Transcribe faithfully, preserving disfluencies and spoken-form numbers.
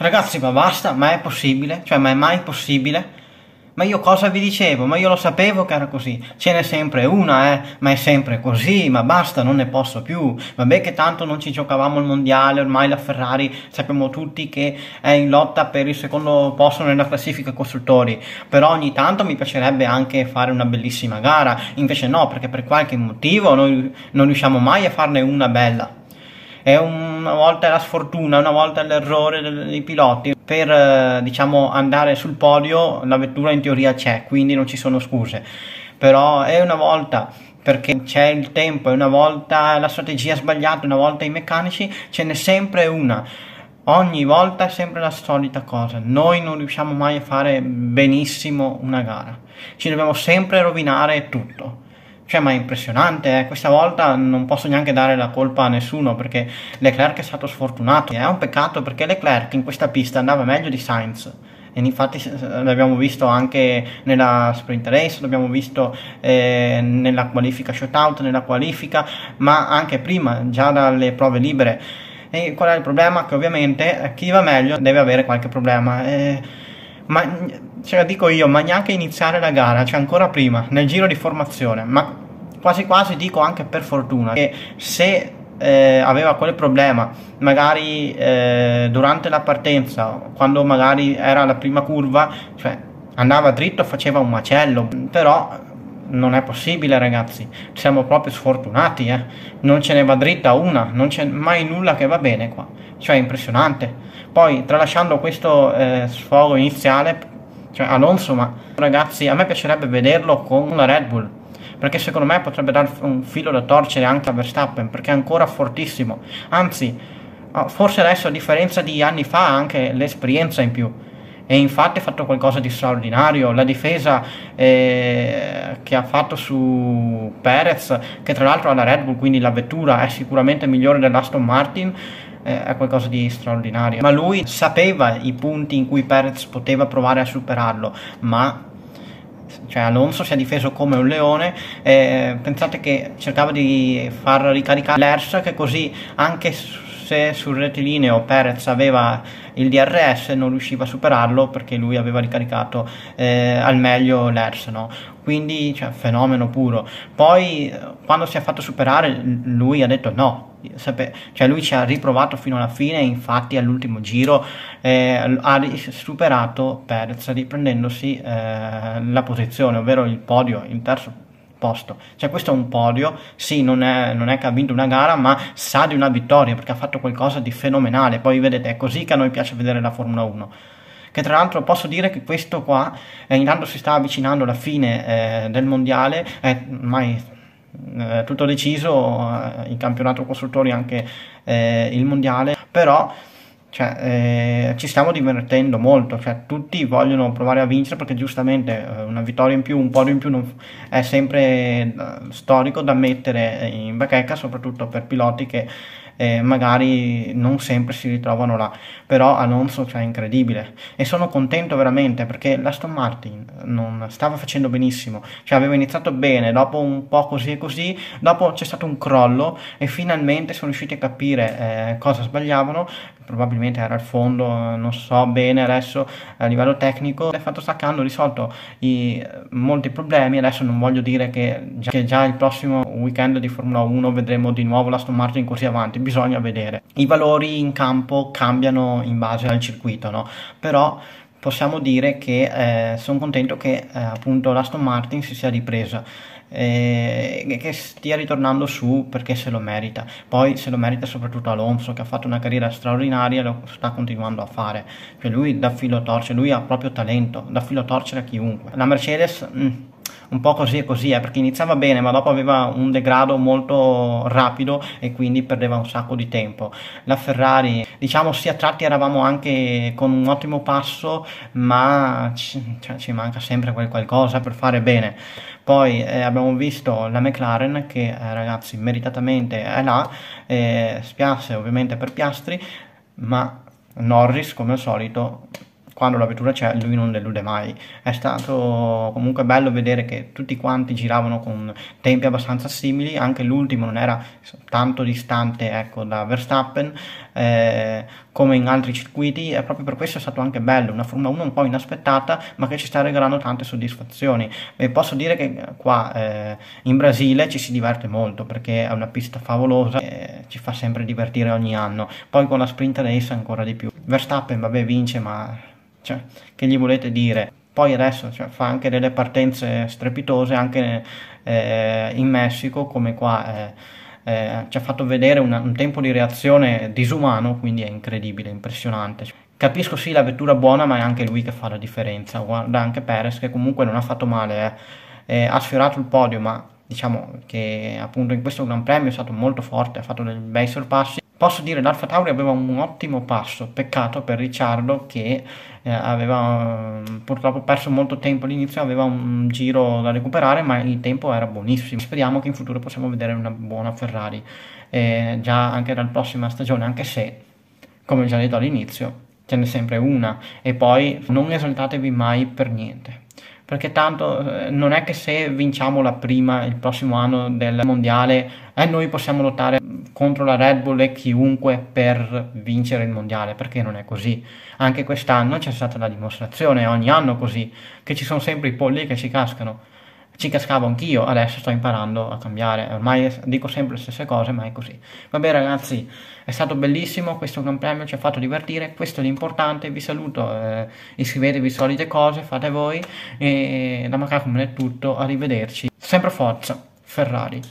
Ragazzi, ma basta, ma è possibile? Cioè, ma è mai possibile? Ma io cosa vi dicevo? Ma io lo sapevo che era così. Ce n'è sempre una, eh? Ma è sempre così, ma basta, non ne posso più. Vabbè che tanto non ci giocavamo il mondiale, ormai la Ferrari sappiamo tutti che è in lotta per il secondo posto nella classifica costruttori. Però ogni tanto mi piacerebbe anche fare una bellissima gara. Invece no, perché per qualche motivo noi non riusciamo mai a farne una bella. È una volta la sfortuna, una volta l'errore dei piloti. Per, diciamo, andare sul podio la vettura in teoria c'è, quindi non ci sono scuse. Però è una volta perché c'è il tempo, è una volta la strategia sbagliata, una volta i meccanici, ce n'è sempre una. Ogni volta è sempre la solita cosa. Noi non riusciamo mai a fare benissimo una gara. Ci dobbiamo sempre rovinare tutto. Cioè, ma è impressionante, eh? Questa volta non posso neanche dare la colpa a nessuno, perché Leclerc è stato sfortunato. È un peccato, perché Leclerc in questa pista andava meglio di Sainz. E infatti l'abbiamo visto anche nella sprint race, l'abbiamo visto eh, nella qualifica shootout, nella qualifica, ma anche prima, già dalle prove libere. E qual è il problema? Che ovviamente chi va meglio deve avere qualche problema. E... ma ce la dico io, ma neanche iniziare la gara, cioè ancora prima, nel giro di formazione, ma quasi quasi dico anche per fortuna, che se eh, aveva quel problema, magari eh, durante la partenza, quando magari era la prima curva, cioè andava dritto, faceva un macello. Però non è possibile, ragazzi, siamo proprio sfortunati, eh. Non ce ne va dritta una, non c'è mai nulla che va bene qua, cioè è impressionante. Poi, tralasciando questo eh, sfogo iniziale, cioè Alonso, ma ragazzi, a me piacerebbe vederlo con la Red Bull, perché secondo me potrebbe dare un filo da torcere anche a Verstappen, perché è ancora fortissimo. Anzi, forse adesso, a differenza di anni fa, ha anche l'esperienza in più. E infatti ha fatto qualcosa di straordinario. La difesa eh, che ha fatto su Perez, che tra l'altro ha la Red Bull, quindi la vettura è sicuramente migliore dell'Aston Martin, è qualcosa di straordinario. Ma lui sapeva i punti in cui Perez poteva provare a superarlo, ma cioè Alonso si è difeso come un leone. Eh, pensate che cercava di far ricaricare l'E R S, che così anche se sul rettilineo Perez aveva il D R S non riusciva a superarlo, perché lui aveva ricaricato eh, al meglio l'E R S, no? Quindi, cioè, fenomeno puro. Poi quando si è fatto superare lui ha detto no. Cioè lui ci ha riprovato fino alla fine, infatti all'ultimo giro eh, ha superato Perez, riprendendosi eh, la posizione, ovvero il podio, il terzo posto. Cioè questo è un podio, sì, non è, non è che ha vinto una gara, ma sa di una vittoria, perché ha fatto qualcosa di fenomenale. Poi vedete, è così che a noi piace vedere la Formula uno. Che tra l'altro posso dire che questo qua, eh, intanto si sta avvicinando la fine eh, del mondiale, eh, mai... Eh, tutto deciso, eh, il campionato costruttori, anche eh, il mondiale. Però cioè, eh, ci stiamo divertendo molto, cioè, tutti vogliono provare a vincere, perché giustamente eh, una vittoria in più, un podio in più non è sempre eh, storico da mettere in bacheca, soprattutto per piloti che eh, magari non sempre si ritrovano là. Però Alonso, cioè, è incredibile, e sono contento veramente, perché l'Aston Martin non stava facendo benissimo, cioè aveva iniziato bene, dopo un po' così e così, dopo c'è stato un crollo e finalmente sono riusciti a capire eh, cosa sbagliavano. Probabilmente era al fondo, non so bene adesso a livello tecnico. È fatto sta che hanno risolto i, molti problemi. Adesso non voglio dire che già, che già il prossimo weekend di Formula uno vedremo di nuovo l'Aston Martin così avanti, bisogna vedere. I valori in campo cambiano in base al circuito, no? Però possiamo dire che eh, sono contento che eh, appunto l'Aston Martin si sia ripresa, e che stia ritornando su, perché se lo merita. Poi se lo merita soprattutto Alonso, che ha fatto una carriera straordinaria e lo sta continuando a fare. Cioè lui dà filo a torcere, lui ha proprio talento, dà filo a torcere a chiunque. La Mercedes mh, un po' così e così, eh, perché iniziava bene ma dopo aveva un degrado molto rapido e quindi perdeva un sacco di tempo. La Ferrari, diciamo, sì, a tratti eravamo anche con un ottimo passo, ma ci, cioè, ci manca sempre quel qualcosa per fare bene. Poi eh, abbiamo visto la McLaren che eh, ragazzi meritatamente è là, eh, spiace ovviamente per Piastri, ma Norris come al solito quando la vettura c'è lui non delude mai. È stato comunque bello vedere che tutti quanti giravano con tempi abbastanza simili, anche l'ultimo non era tanto distante, ecco, da Verstappen eh, come in altri circuiti, e proprio per questo è stato anche bello, una Formula uno un po' inaspettata ma che ci sta regalando tante soddisfazioni. E posso dire che qua eh, in Brasile ci si diverte molto perché è una pista favolosa e ci fa sempre divertire ogni anno, poi con la sprint race ancora di più. Verstappen vabbè vince, ma cioè, che gli volete dire? Poi adesso cioè, fa anche delle partenze strepitose anche eh, in Messico, come qua eh, eh, ci ha fatto vedere una, un tempo di reazione disumano, quindi è incredibile, impressionante. Capisco sì la vettura buona, ma è anche lui che fa la differenza. Guarda anche Perez che comunque non ha fatto male, eh. Eh, ha sfiorato il podio, ma diciamo che appunto in questo Gran Premio è stato molto forte, ha fatto dei bei sorpassi. Posso dire che l'Alfa Tauri aveva un ottimo passo, peccato per Ricciardo che eh, aveva purtroppo perso molto tempo all'inizio, aveva un giro da recuperare ma il tempo era buonissimo. Speriamo che in futuro possiamo vedere una buona Ferrari eh, già anche dalla prossima stagione, anche se, come già detto all'inizio, ce n'è sempre una. E poi non esaltatevi mai per niente, perché tanto eh, non è che se vinciamo la prima il prossimo anno del mondiale eh, noi possiamo lottare contro la Red Bull e chiunque per vincere il mondiale, perché non è così. Anche quest'anno c'è stata la dimostrazione, ogni anno così, che ci sono sempre i polli che ci cascano. Ci cascavo anch'io, adesso sto imparando a cambiare, ormai dico sempre le stesse cose ma è così. Vabbè ragazzi, è stato bellissimo, questo Gran Premio ci ha fatto divertire, questo è l'importante, vi saluto, eh, iscrivetevi, solite cose, fate voi, e da Macaco è tutto, arrivederci, sempre forza Ferrari.